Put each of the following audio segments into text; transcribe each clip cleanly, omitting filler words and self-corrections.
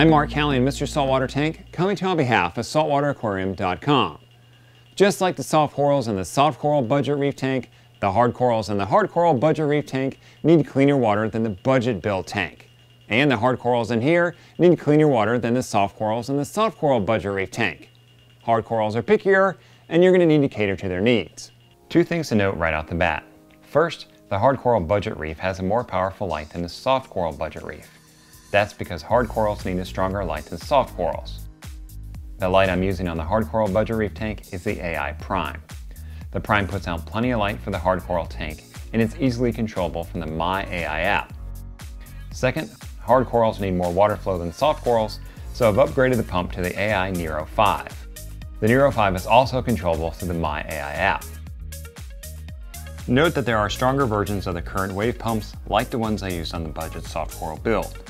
I'm Mark Calley and Mr. Saltwater Tank, coming to you on behalf of saltwateraquarium.com. Just like the soft corals and the soft coral budget reef tank, the hard corals and the hard coral budget reef tank need cleaner water than the budget bill tank. And the hard corals in here need cleaner water than the soft corals and the soft coral budget reef tank. Hard corals are pickier, and you're going to need to cater to their needs. Two things to note right off the bat. First, the hard coral budget reef has a more powerful light than the soft coral budget reef. That's because hard corals need a stronger light than soft corals. The light I'm using on the hard coral budget reef tank is the AI Prime. The Prime puts out plenty of light for the hard coral tank, and it's easily controllable from the My AI app. Second, hard corals need more water flow than soft corals, so I've upgraded the pump to the AI Nero 5. The Nero 5 is also controllable through the My AI app. Note that there are stronger versions of the current wave pumps, like the ones I used on the budget soft coral build.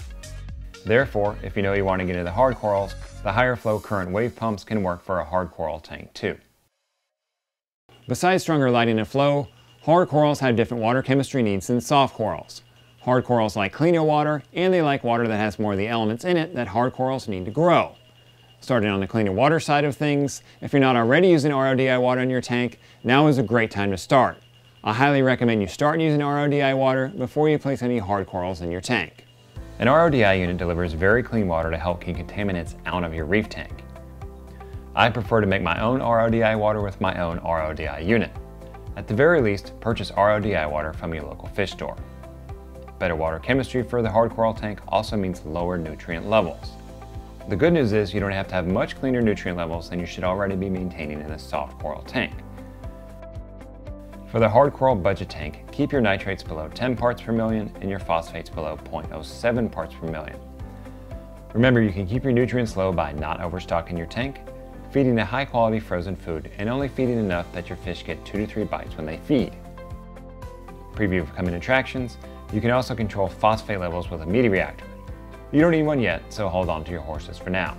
Therefore, if you know you want to get into the hard corals, the higher flow current wave pumps can work for a hard coral tank too. Besides stronger lighting and flow, hard corals have different water chemistry needs than soft corals. Hard corals like cleaner water, and they like water that has more of the elements in it that hard corals need to grow. Starting on the cleaner water side of things, if you're not already using RODI water in your tank, now is a great time to start. I highly recommend you start using RODI water before you place any hard corals in your tank. An RODI unit delivers very clean water to help keep contaminants out of your reef tank. I prefer to make my own RODI water with my own RODI unit. At the very least, purchase RODI water from your local fish store. Better water chemistry for the hard coral tank also means lower nutrient levels. The good news is you don't have to have much cleaner nutrient levels than you should already be maintaining in a soft coral tank. For the hard coral budget tank, keep your nitrates below 10 parts per million and your phosphates below 0.07 parts per million. Remember, you can keep your nutrients low by not overstocking your tank, feeding the high quality frozen food, and only feeding enough that your fish get 2 to 3 bites when they feed. Preview of coming attractions, you can also control phosphate levels with a media reactor. You don't need one yet, so hold on to your horses for now.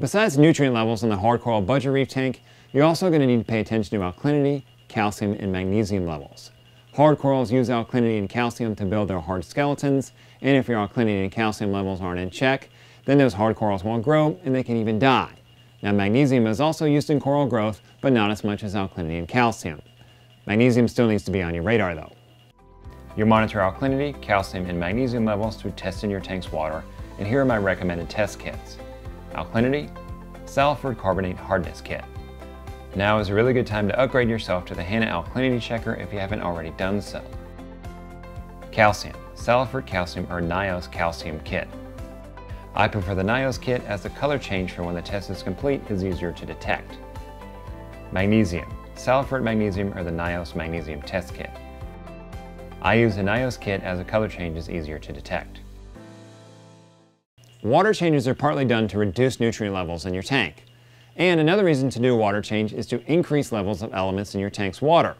Besides nutrient levels in the hard coral budget reef tank, you're also going to need to pay attention to alkalinity, calcium, and magnesium levels. Hard corals use alkalinity and calcium to build their hard skeletons, and if your alkalinity and calcium levels aren't in check, then those hard corals won't grow and they can even die. Now, magnesium is also used in coral growth, but not as much as alkalinity and calcium. Magnesium still needs to be on your radar though. You monitor alkalinity, calcium, and magnesium levels through testing your tank's water, and here are my recommended test kits. Alkalinity, Salifert Carbonate Hardness Kit. Now is a really good time to upgrade yourself to the Hanna Alkalinity Checker if you haven't already done so. Calcium, Salifert Calcium or NIOS Calcium Kit. I prefer the NIOS kit as the color change for when the test is complete is easier to detect. Magnesium, Salifert Magnesium or the NIOS Magnesium Test Kit. I use the NIOS kit as the color change is easier to detect. Water changes are partly done to reduce nutrient levels in your tank. And another reason to do a water change is to increase levels of elements in your tank's water.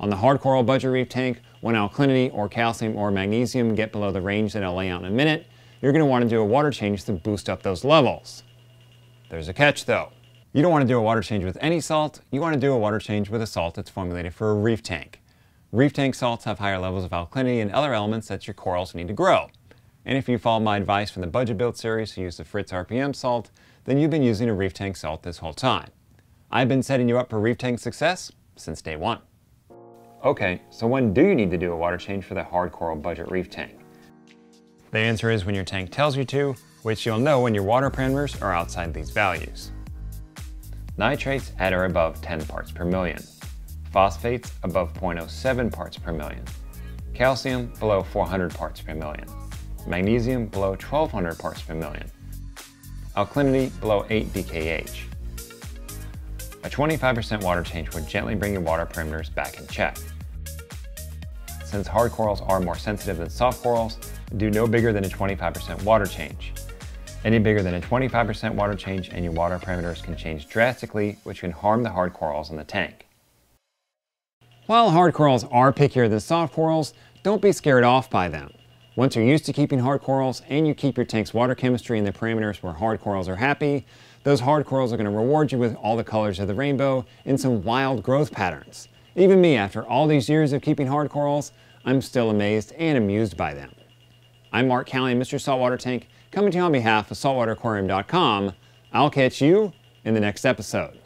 On the hard coral budget reef tank, when alkalinity or calcium or magnesium get below the range that I'll lay out in a minute, you're going to want to do a water change to boost up those levels. There's a catch though. You don't want to do a water change with any salt, you want to do a water change with a salt that's formulated for a reef tank. Reef tank salts have higher levels of alkalinity and other elements that your corals need to grow. And if you follow my advice from the budget build series to use the Fritz RPM salt, then you've been using a reef tank salt this whole time. I've been setting you up for reef tank success since day one. Okay, so when do you need to do a water change for the hard coral budget reef tank? The answer is when your tank tells you to, which you'll know when your water parameters are outside these values. Nitrates at or above 10 parts per million. Phosphates above 0.07 parts per million. Calcium below 400 parts per million. Magnesium below 1200 parts per million. Alkalinity below 8 dkH. A 25% water change would gently bring your water parameters back in check. Since hard corals are more sensitive than soft corals, do no bigger than a 25% water change. Any bigger than a 25% water change and your water parameters can change drastically, which can harm the hard corals in the tank. While hard corals are pickier than soft corals, don't be scared off by them. Once you're used to keeping hard corals and you keep your tank's water chemistry in the parameters where hard corals are happy, those hard corals are going to reward you with all the colors of the rainbow and some wild growth patterns. Even me, after all these years of keeping hard corals, I'm still amazed and amused by them. I'm Mark Callion, Mr. Saltwater Tank, coming to you on behalf of saltwateraquarium.com. I'll catch you in the next episode.